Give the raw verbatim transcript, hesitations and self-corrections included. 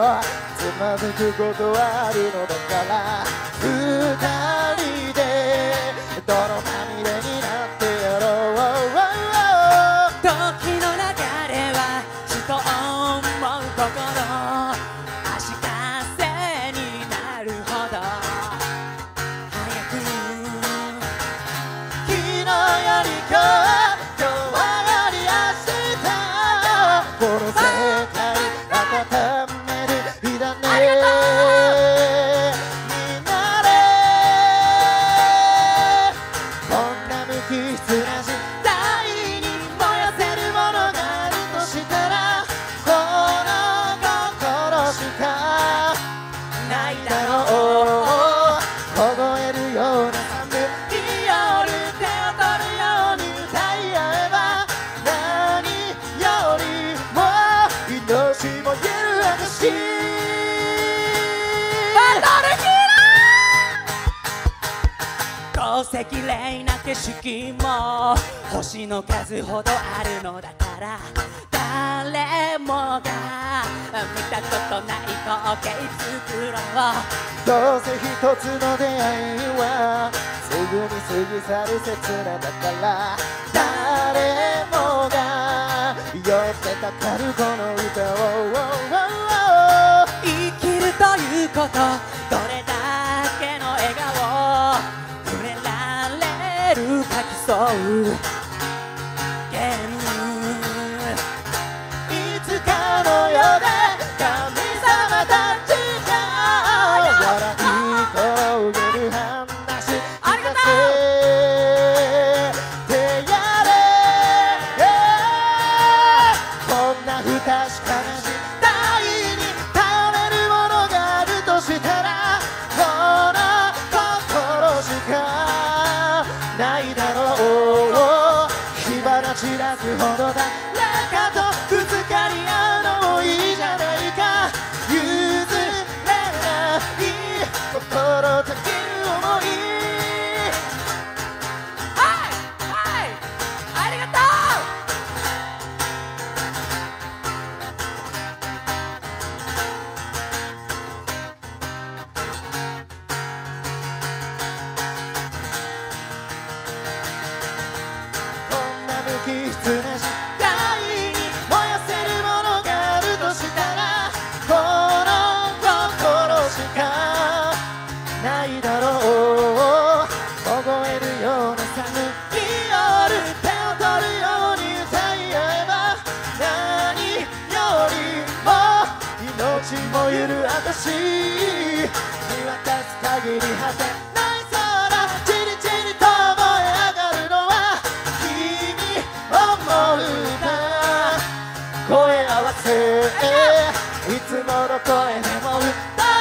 もつまずくことはあるのだから二人で泥まみれになってやろう。時の流れは人を思う心足かせになるほど早く昨日より今日今日より明日この世界温める綺麗な景色も星の数ほどあるのだから誰もが見たことない光景作ろう。どうせ一つの出会いはすぐに過ぎ去る刹那だから誰もが酔ってたかるこの歌を生きるということどれだけの笑顔書きそうゲームいつかの世で神様たちが笑い遂げる話ありがとう手やれこんな不確かな時代に頼れるものがあるとしたらこの心しかないだろう火花散らすほどだ中とぶつかり合うのもいいじゃないか譲れない心たける想いはいはいありがとう無機質な時代に燃やせるものがあるとしたらこの心しかないだろう凍えるような寒い夜手を取るように歌い合えば何よりも命もゆる私見渡す限り果てない空チリチリと燃え上がる声合わせいつもの声でも歌う